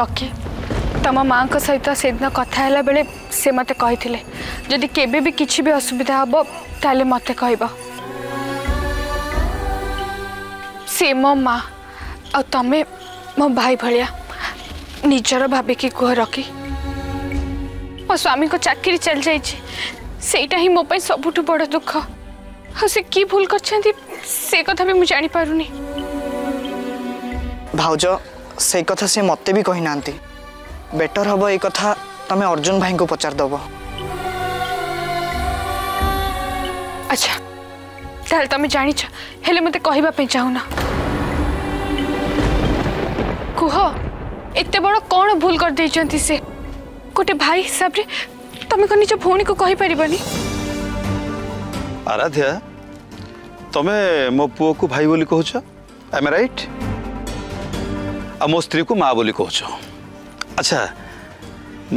रखे तम माँ सहित से दिन कथाला बेले से मत कही केबे भी किसी भी असुविधा हम ताले मत कह से मो माँ आ तमें मो भाई भाया निजर भाविकी गुह रखी मो स्वामी को चाकरी चल जाए सेटा ही मोप सबुठ बड़ दुख हाँ से की भूल से कथा भी जानी पारुनी भाज से कथा से मत भी कही ना बेटर हम ये कथा तमें अर्जुन भाई को पचारदेव अच्छा ताल तमें जानी हेले मत कह चाहूना कह एत बड़ कौन भूल कर दे से गोटे भाई हिसाब से तमें कौन निज भौणी को कही पारबानी आराध्या तमें मो पुओ को भाई बोली कह एम राइट आ मो स्त्री को माँ बोली कह अच्छा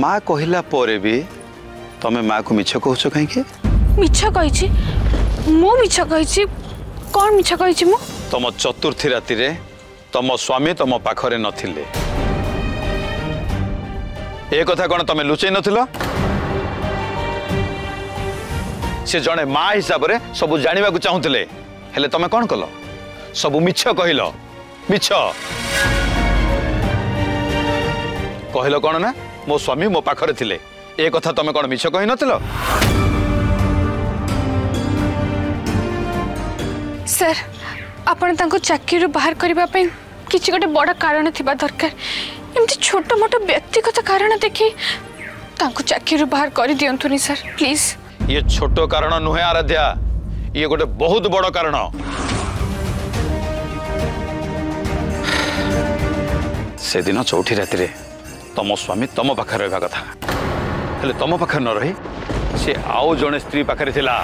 माँ कहला भी तमें माँ को मिछ कह कहीं मिछ कही मो मिछ कही कौन मिछ कही मु तुम चतुर्थी राति रे तुम स्वामी तुम पाखरे नथिले ए कथा कौन तमें लुचई नथिला से जड़े माँ हिसाब से सब जाना चाहूले हेले तमें कौन कल सब मिछ कहल मिछ कहल कौन ना मो स्वामी मो पाखरे थिले ए कथा तमें कौन मिछ कही नथिल सर आपण तांको चाकरी बाहर करिबा पई किछि गोटे बड़ कारण थिबा दरकार एमती छोटो मोटो व्यक्तिगत कारण देखि तांको चाकरी बाहर कर दियंतुनी सर प्लीज ये छोटो कारण नुहे आराध्या ये गोटे बहुत बड़ कारण से दिन चौथी राति रे तम स्वामी तम पाखे रहा कथा हेले तम पाखे न रही से आउ जने स्त्री पाखे थिला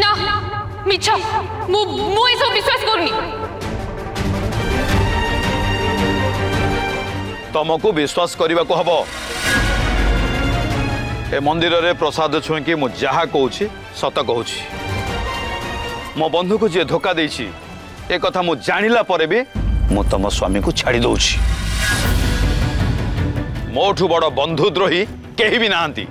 ना मिछ मु मु इस विश्वास करनी तमको विश्वास करने को हम ए मंदिर रे प्रसाद छुईकी मु जहा कहूँ सत कहूँ मो बंधु को जी धोखा दे कथा मु जानिला परे भी मु तम स्वामी को छाड़ी दौची मोठू बड़ बंधुद्रोही केही भी नांती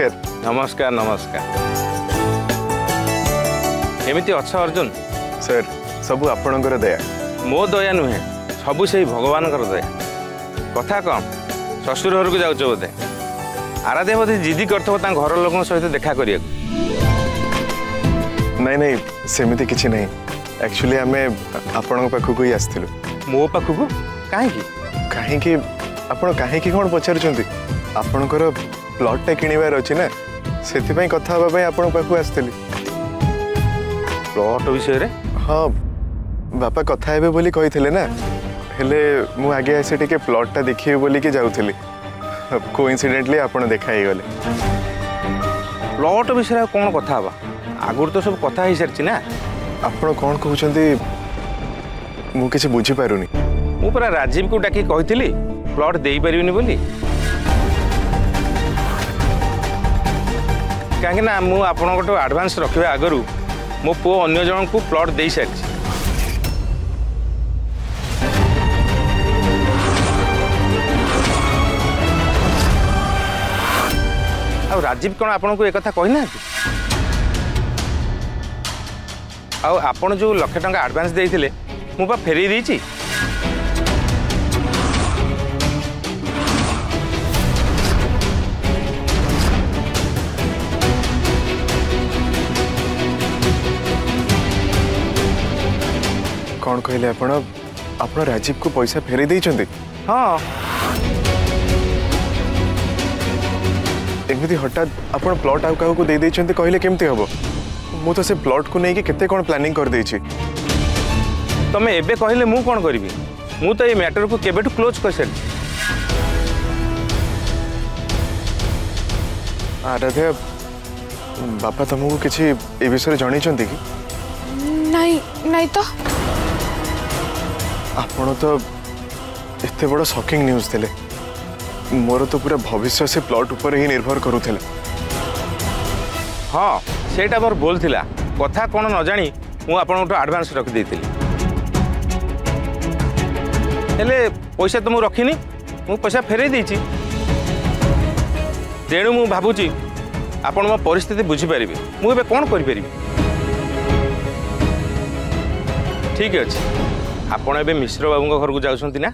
नमस्कार नमस्कार नमस्कार एमती अच्छा अर्जुन सर सब आपणकर दया मो दया नुहे सबू से भगवान दया कथा कम ससुर घर को जाऊ बोधे आराध्या बोधे जिदी करथबो घर लोक सहित देखा करिया नहीं नहीं सेमिति किछि नहीं एक्चुअली आमे आपण पाखक ही आसथिलु मो पाखक काहे काहे कि आपण काहे कि कोन पचारचंती आपणकर प्लॉट टा किणिबार अछि ना सेति कथा आपण पाखु आसथिली प्लॉट विषय रे हां बापा कथा हेबे बोली कहिथिले ना हेले मु आगे आसे टिके प्लॉट टा देखिए बोली के जाउथिली कोइन्सिडेंटली आपण देखाई गले प्लॉट विषय कोन कथा बा आगुर तो सब कथा हिसरछि ना आपण कोन कहउछंती मु किछ बुझी पारुनी मु पूरा राजीव को डाकी कहिथिली प्लॉट देई पारिबनी बोली कहीं मुझे आडभांस रखा आगर मो पु अगर जन को प्लॉट दे सारी राजीव कौन आपन को एक कही ना आपन जो लक्ष टा आडभांस देते मुझे फेर दे कौन कहले आप राजीव को पैसा फेरे दे हाँ एमती हठात आपड़ प्लट आउ क्या दे देते कहले केमती हम मु तो से प्लट को लेकिन केते कौन प्लानिंग करदे तुम्हें एवं कहले मु कौन करी मु तो ये मैटर को केबेटू क्लोज कर सारी। आराध्या बापा तुमको किसी ए विषय जन कि नहीं नहीं तो आपण तो एत बड़ शॉकिंग न्यूज थे मोर तो पूरा भविष्य से प्लॉट ऊपर ही निर्भर करूला। हाँ सेटा मोर बोल थिला कथा कौन न जानी मुझे आपंठ आडभांस रखी हेले पैसा तो मुझे रखनी मु पैसा फेरे देछि तेणु मु भाबुची आपण मो परिस्थिति बुझीपारे मुझे कौन करी ठीक अच्छे आपण ए मिश्र बाबू घर को जाऊँगी ना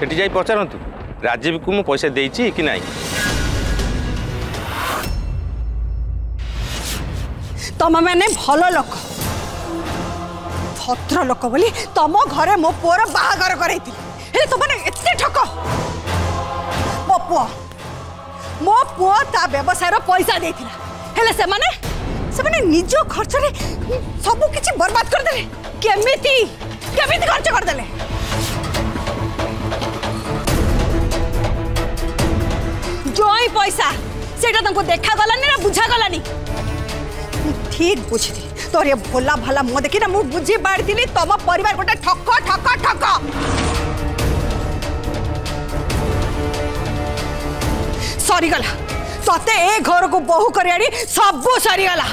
सेठी जाई पचारतु राजीव को मु पैसा देछि कि नहीं। तुम मैंने भल लोक भद्र लोक बोली तुम घर मो पुओर बाहागर कराई तुमने एत ठक मो पुआ मो पुआ ता व्यवसायर पैसा देथिला हेले से माने निज खर्च रे सब किछि बर्बाद कर देले केमिति खर्च कर देले जोई पैसा सेटा तंको देखा गलानी ना बुझा गलानी ठीक बुझी थी तोर ये भोला भाला मुह देखी ना मु बुझी बाड़ी तम परिवार गोटे ठक ठक ठक सरीगला सते ए घर को बहु करी सब सरीगला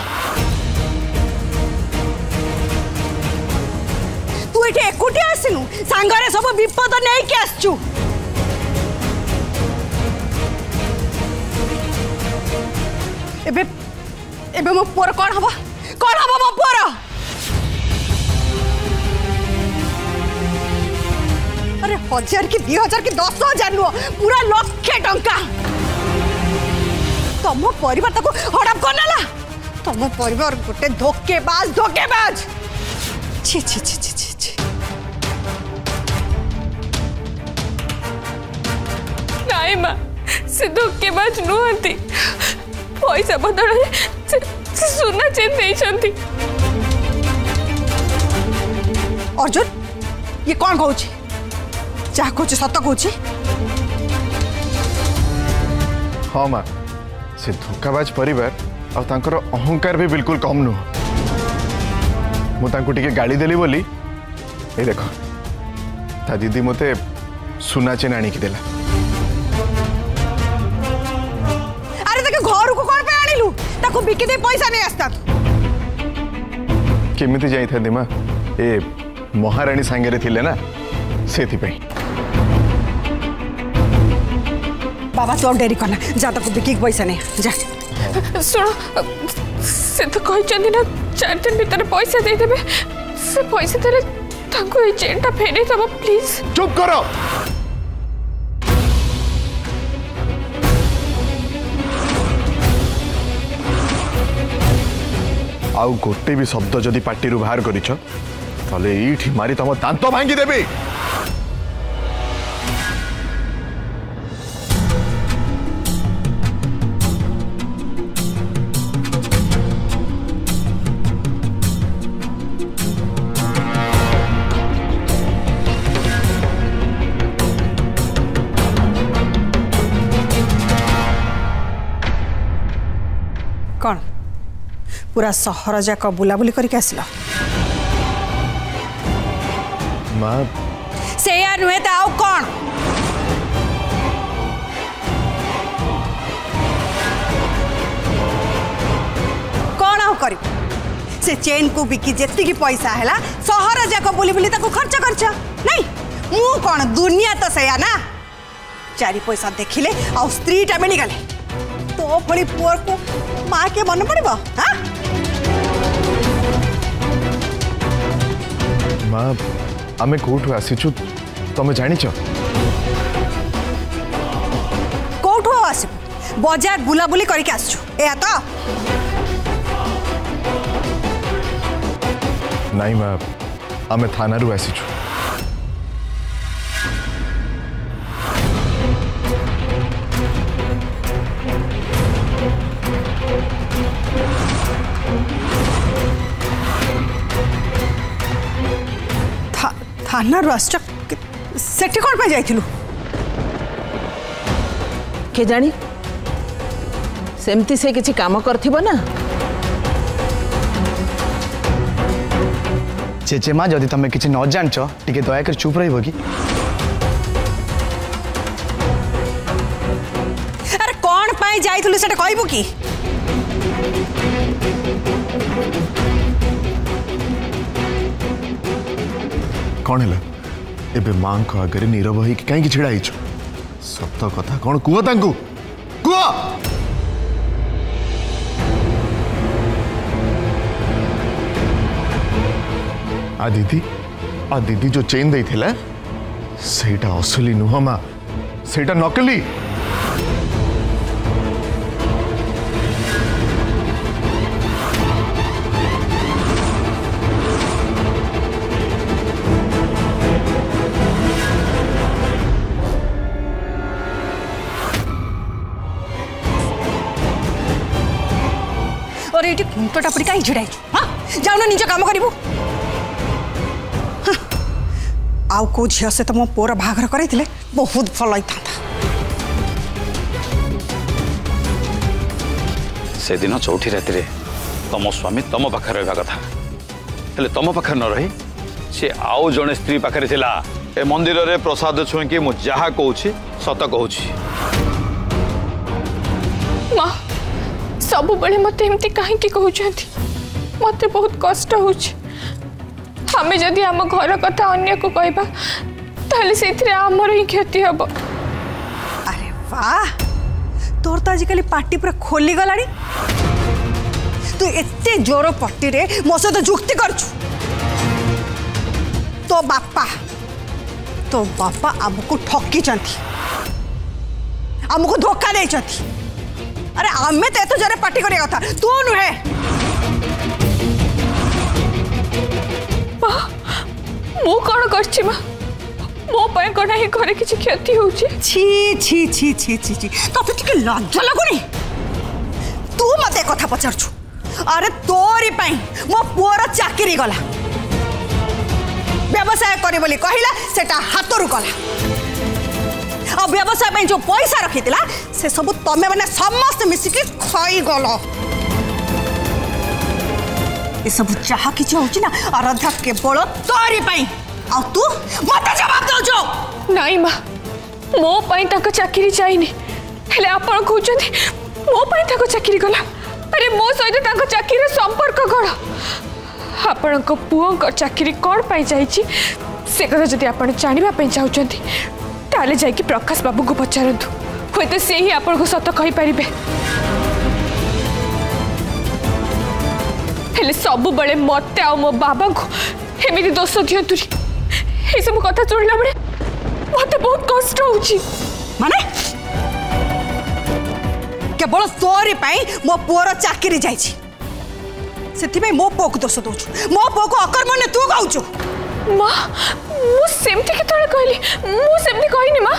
तू ये एकुटे आसनु सांगरे सब विपद नहीं के आसचु एबे एबे मो पुअर कौन हबो मो पुअर अरे 1000 की 2000 की 10000 नु पूरा लाखे टंका तुम परिवार तक हड़प कर नाला तुम परिवार गोटे धोकेबाज छी छी छी छी छी नाई माँ से धोकेबाज नुहति पैसा बदल सुना चेन दे अर्जुन ये कौन कौन जहा कह सत कह। हाँ माँ से धोखाबाज परिवार और तांकर अहंकार भी बिल्कुल कम नुह मुझे गाड़ी देली बोली ये देख ता दीदी मत सुना चेन आनिक देला अरे तक घर को कौन पे आनिलु ताको बिके दे पैसा नहीं आस्ता केमिति जाई था दिमा ए महारानी सांगे रे थिले ना सेति पे बाबा तो डेरी करना जा तक बिकी पैसा नहीं जा सुन से तो कहि चंदी ना 4 दिन भीतर पैसा दे देबे से पैसा तेरे ताको ए चेनटा फेरे तब प्लीज चुप करो आउ गोटे भी शब्द जदी पार्टी रु बाहर करिछो तले ईठी मारी तम दांत भांगी देबे। कौन पूरा सहर जाक बुलाबुली करके आसिला मां से या नुहे त आउ कौन कौन आउ करी से चेन को बिकी जति की पैसा हैला सहर जाक बुली ताको खर्च करछ नहीं मु कौन दुनिया तो सेया ना 4 पैसा देखिले आ स्त्री टा मिल गले तो फणी पुअर को माँ के मन पड़े माँ आम कौटू आसीचु तुम जान कौटू आस बजार बुलाबुली करके आसचु या तो नहीं माँ आम थाना रू आसीचु थाना सेठी कौन पे जाइथिलु के जानी सेमती से किसी काम करथिबो ना चेचे माँ जदि तमें किसी न जान छो टिके दया कर चुप रहिबो की अरे कौन पे जाइथिलु सेटा कहबो की कौन है एबे मां को आगे नीरव हो कहीं छिड़ा सत कथा कौन कह तांकू कह आ दीदी जो चेन दे सेटा असली नुह माँ सेटा नकली और ये खुंटा पड़ी कहीं झिड़ाई जाऊ ना निज काम करू आउ को झी से तो मो पुओर बाघर कर बहुत भल से दिन चौथी राति तुम स्वामी तुम पाखे रहा कथा तुम पाखे न रही सी आउ जड़े स्त्री पाखे थिला ए मंदिर रे प्रसाद छुईकी मु जहा कहूँ सत कहूँ माँ सब बेले मत एमती कहीं मत बहुत कष्ट हो हमें जदि आम घर कथा अन्य को कहबा ताले सेथिरे हमर ही क्षति हबो अरे वाह तोर त आजिकल पार्टी पूरा खोली गलाणी तू एते जोर पट्टी रे मो सहित जुक्ति करछु तो बापा हमको ठकी चंती हमको धोखा दे चंती अरे आमे ते तो जरे पार्टी करे कथा तू नुहे मो कौन करछि मा मो पय कोना ही करे किछि क्षति होछि छी छी छी छी छी छी तते ठीक लज्जा लागुनी तू मते कथा पछारछु अरे तोरी पय मो पुअर चाकरी गला व्यवसाय करे बोली कहिला सेटा हातरु गला आ व्यवसाय पय जो पैसा रखितला से सब तमे माने समस्त मिसिके खई गलो ये सब चाह कि ना आराध्या केवल तोरी तू मत जवाब दौ नाई माँ मो चाकरी जाइनि आपण कहते मो चाकरी गला अरे मो सहित चाकरी संपर्क गढ़ आपण पुओं चाकरी कौन पाई से कथा जब आप जानापी चाहते जा प्रकाश बाबू को पचारत हे तो सी ही आपण को सत कही पारे सब बड़े मत मो बाबा को एमती दोष दिंतु ये सब कथा शुणला बेले मत बहुत कष्ट होने केवल तोरी मो पुओर चाकरी जाए मो पु को दोष दौ मो पु को अकर्मण्य तू कहु माँ मुझे कहली मुझे कहनी माँ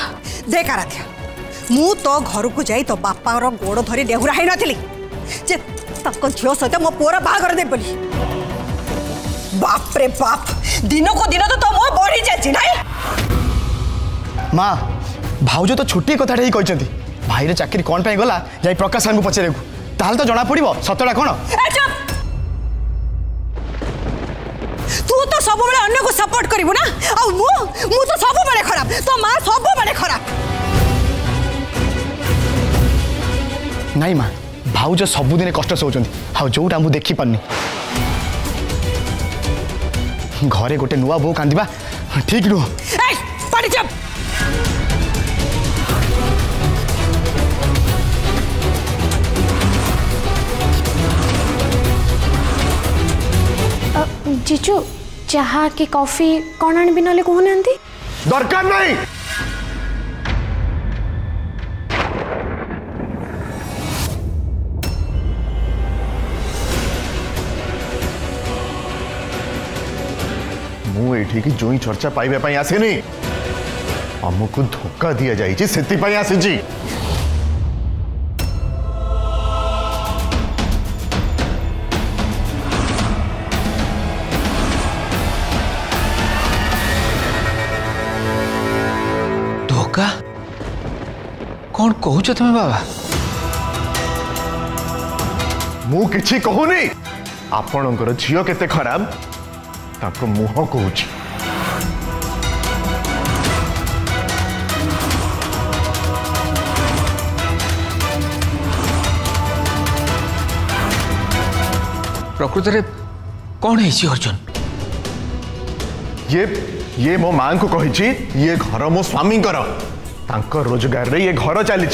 देख आराध्या मु तो घर को जाई तो बापा गोड़ धरी डेहुरा है नी झील सहित मो पुओर बाहर दे बोली बाप रे बाप दिन को दिन तो मो बढ़ी जाए माँ भाज तो छोटे कथा कहते भाई रे चाकरी कौन पाई गला जा प्रकाश सार को पचारे तो जना पड़ सतटा कौन तू तो सब अन्य को सपोर्ट करू ना तो सब खराब तो माँ सब खराब नाई माँ भाज सबुदिन कष्ट सोचुं हाँ जोटा मुझे देखी पारनी घरे गोटे नुआ बो कांदिबा ठीक नुह जीजू चाहा कि कॉफी कौन आने बिना कहना दरकार नहीं ठीक है जोई चर्चा पाइबे पई आसेनी हमको धोखा दिया जाई छी सेति पई आसे जी कौन कहू तुम्हें बाबा मु किछि कहूनी आपणकर झियो केते खराब ताको मुह कहूची प्रकृति रे कौन है अर्जुन ये मो मां को कही ये घर मो स्वामी रोजगार रे ये घर चली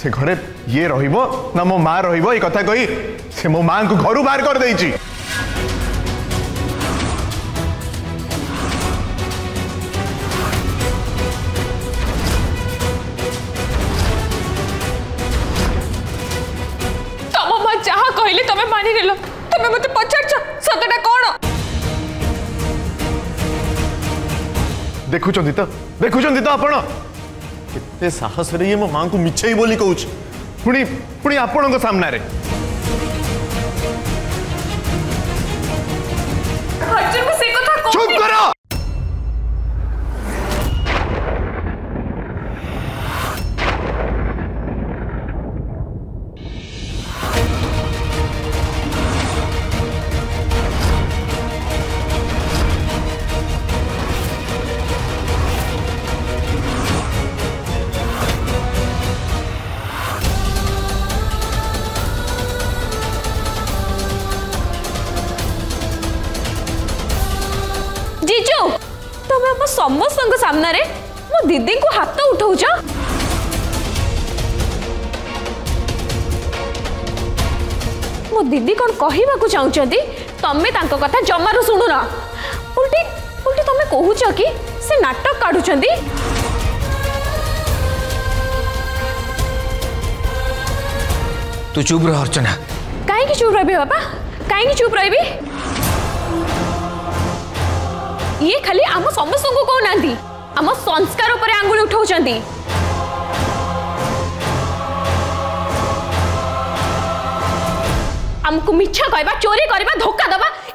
से घरे ये रहिबो ना मो मां रहिबो ये कथा कही से मो मां को घर बाहर कर देछि देखुचंदी तो आपण कितने साहस रे मो मां को मिछई बोली कहूछ पुणी पुणी आपण को सामना रे अर्जुन को से कथा को चुप करो सामना रे मो दीदी को हाथ उठाऊ मो दीदी कौन कहवा को चाहती तमें कथा जमारू शुणुन उल्टी उल्टी तमें कहूच कि से नाटक काढ़ु तू चुप रह अर्चना कहीं चुप रही बाबा कहीं चुप रही ये खाली आम समस्त को कहना आम संस्कार पर आंगुली उठाऊ आमको मिछा कहवा चोरी करवा धोखा दबा